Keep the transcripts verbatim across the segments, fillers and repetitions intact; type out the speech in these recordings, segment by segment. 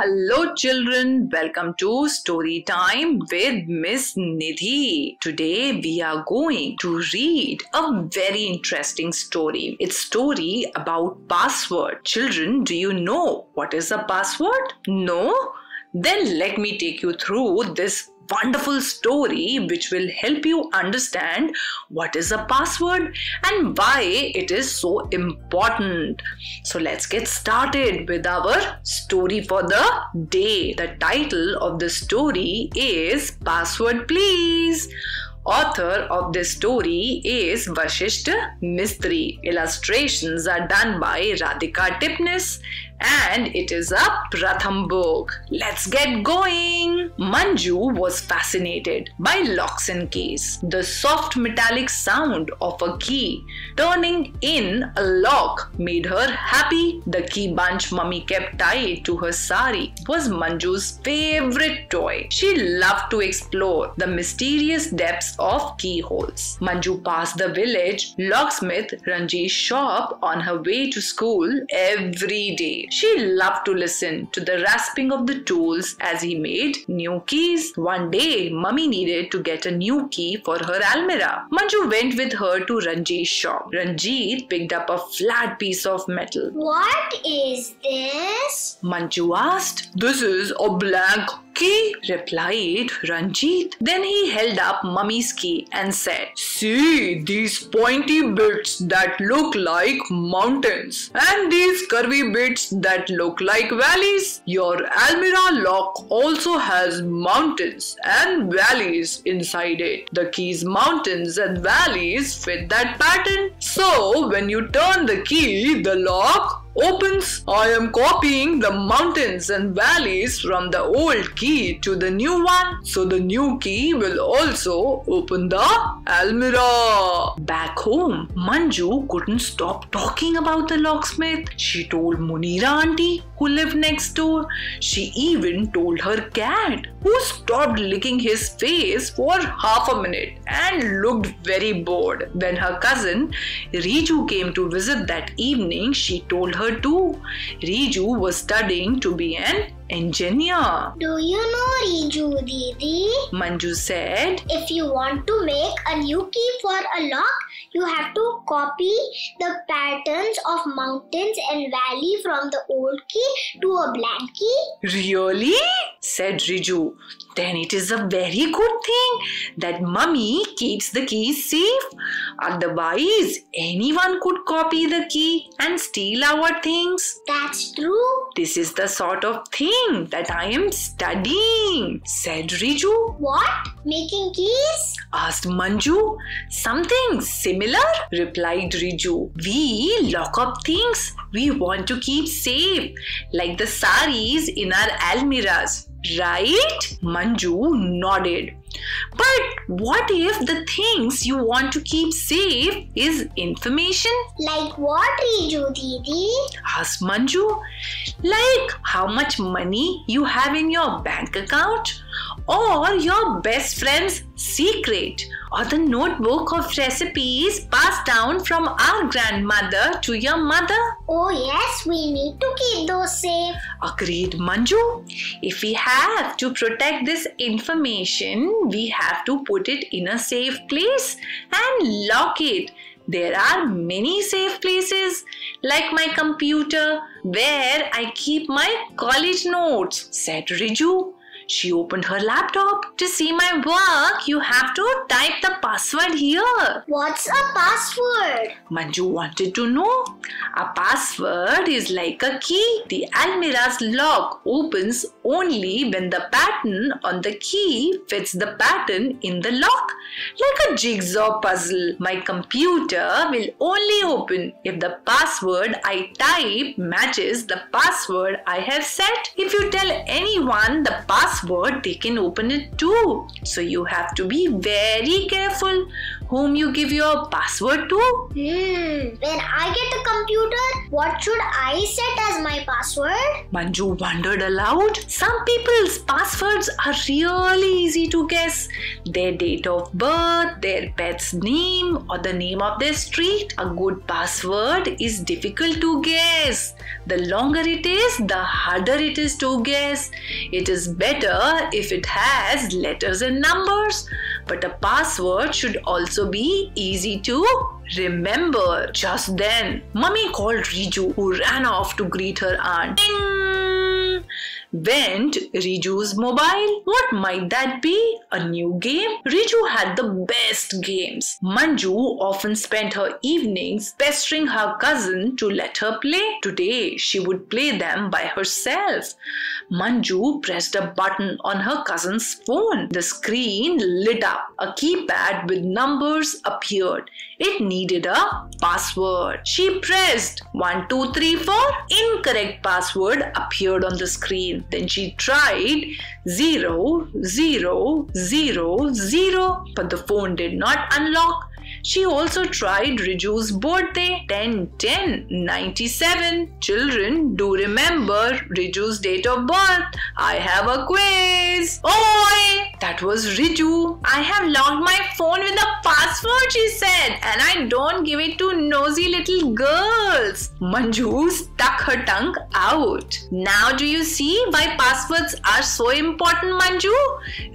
Hello children, welcome to Story Time with Miss Nidhi. Today we are going to read a very interesting story. It's a story about password. Children, do you know what is a password? No? Then let me take you through this wonderful story which will help you understand what is a password and why it is so important. So let's get started with our story for the day. The title of the story is Password Please. Author of this story is Vahishta Mistry. Illustrations are done by Radhika Tipnis and it is a Pratham book. Let's get going! Manju was fascinated by locks and keys. The soft metallic sound of a key turning in a lock made her happy. The key bunch mummy kept tied to her sari was Manju's favorite toy. She loved to explore the mysterious depths of keyholes. Manju passed the village locksmith Ranji's shop on her way to school every day. She loved to listen to the rasping of the tools as he made new keys. One day, Mummy needed to get a new key for her almirah. Manju went with her to Ranjit's shop. Ranjit picked up a flat piece of metal. What is this? Manju asked. This is a blank key, replied Ranjit. Then he held up Mummy's key and said, see these pointy bits that look like mountains and these curvy bits that look like valleys. Your almirah lock also has mountains and valleys inside it. The key's mountains and valleys fit that pattern. So when you turn the key, the lock opens. I am copying the mountains and valleys from the old key to the new one. So the new key will also open the almirah. Back home, Manju couldn't stop talking about the locksmith. She told Munira auntie who lived next door. She even told her cat who stopped licking his face for half a minute and looked very bored. When her cousin Riju came to visit that evening, she told her too. Riju was studying to be an engineer. Do you know Riju Didi? Manju said. If you want to make a new key for a lock, you have to copy the patterns of mountains and valley from the old key to a blank key. Really? Said Riju. Then it is a very good thing that Mummy keeps the key safe. Otherwise, anyone could copy the key and steal our things. That's true. This is the sort of thing that I am studying, said Riju. What? Making keys? Asked Manju. Something similar, replied Riju. We lock up things we want to keep safe, like the saris in our almirahs, right? Manju nodded. But what if the things you want to keep safe is information? Like what, Riju Didi? Asked Manju. Like how much money you have in your bank account, or your best friend's secret, or the notebook of recipes passed down from our grandmother to your mother. Oh yes, we need to keep those safe, agreed Manju. If we have to protect this information, we have to put it in a safe place and lock it. There are many safe places, like my computer, where I keep my college notes, said Riju. She opened her laptop. To see my work, you have to type the password here. What's a password? Manju wanted to know. A password is like a key. The almirah's lock opens only when the pattern on the key fits the pattern in the lock, like a jigsaw puzzle. My computer will only open if the password I type matches the password I have set. If you tell anyone the password, word, they can open it too. So you have to be very careful whom you give your password to. Hmm. When I get a computer? What should I set as my password? Manju wondered aloud. Some people's passwords are really easy to guess. Their date of birth, their pet's name, or the name of their street. A good password is difficult to guess. The longer it is, the harder it is to guess. It is better if it has letters and numbers. But a password should also be easy to remember. Just then, Mummy called Riju, who ran off to greet her aunt. Ding! Went Riju's mobile. What might that be? A new game? Riju had the best games. Manju often spent her evenings pestering her cousin to let her play. Today, she would play them by herself. Manju pressed a button on her cousin's phone. The screen lit up. A keypad with numbers appeared. It needed a password. She pressed one two three four. Incorrect password appeared on the screen. Then she tried zero zero zero zero, but the phone did not unlock. She also tried Riju's birthday, ten ten ninety-seven. Children, do remember Riju's date of birth. I have a quiz. Oi! That was Riju. I have locked my phone with a password, she said, and I don't give it to nosy little girls. Manju stuck her tongue out. Now do you see why passwords are so important, Manju?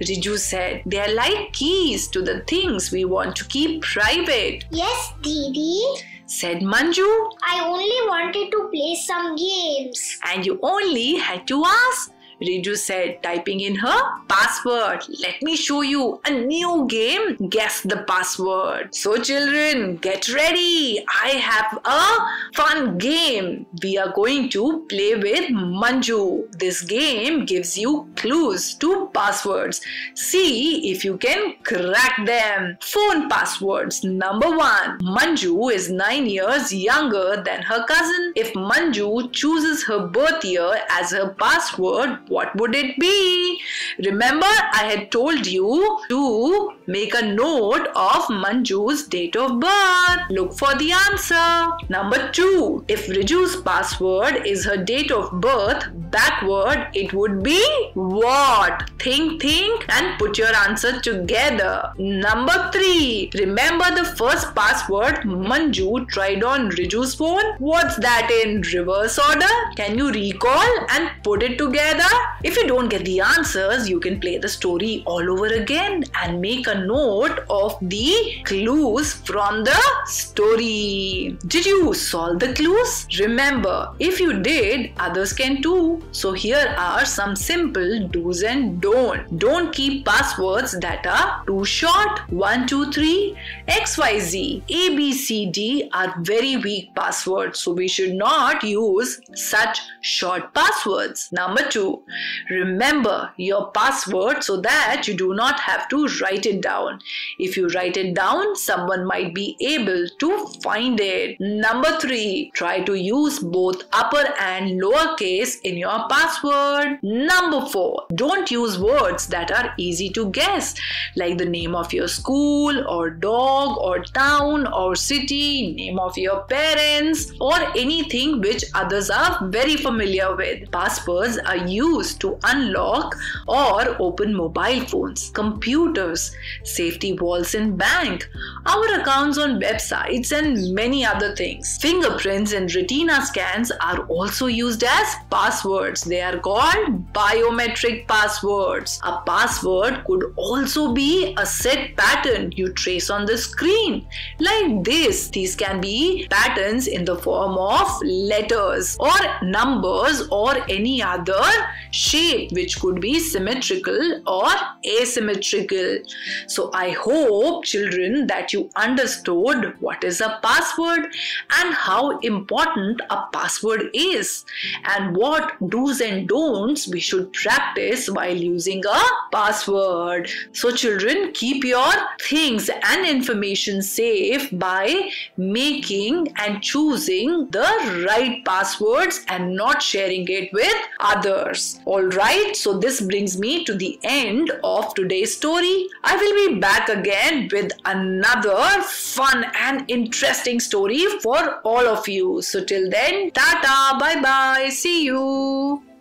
Riju said. They are like keys to the things we want to keep private. Yes, Didi, said Manju. I only wanted to play some games. And you only had to ask, Riju said, typing in her password. Let me show you a new game. Guess the password. So children, get ready. I have a fun game we are going to play with Manju. This game gives you clues to passwords. See if you can crack them. Phone passwords. Number one. Manju is nine years younger than her cousin. If Manju chooses her birth year as her password, what would it be? Remember, I had told you to make a note of Manju's date of birth. Look for the answer. Number two. If Riju's password is her date of birth backward, it would be what? Think, think and put your answer together. Number three. Remember the first password Manju tried on Riju's phone? What's that in reverse order? Can you recall and put it together? If you don't get the answers, you can play the story all over again and make a note of the clues from the story. Did you solve the clues? Remember, if you did, others can too. So here are some simple do's and don'ts. Don't keep passwords that are too short. one two three, X Y Z, A B C D are very weak passwords. So we should not use such short passwords. Number two. Remember your password so that you do not have to write it down. If you write it down, someone might be able to find it. Number three, try to use both upper and lower case in your password. Number four, don't use words that are easy to guess, like the name of your school or dog or town or city, name of your parents, or anything which others are very familiar with. Passwords are used to unlock or open mobile phones, computers, safety walls in bank, our accounts on websites and many other things. Fingerprints and retina scans are also used as passwords. They are called biometric passwords. A password could also be a set pattern you trace on the screen. Like this, these can be patterns in the form of letters or numbers or any other shape which could be symmetrical or asymmetrical. So I hope, children, that you understood what is a password and how important a password is and what do's and don'ts we should practice while using a password. So children, keep your things and information safe by making and choosing the right passwords and not sharing it with others. Alright, so this brings me to the end of today's story. I will be back again with another fun and interesting story for all of you. So till then, ta-ta, bye-bye, see you.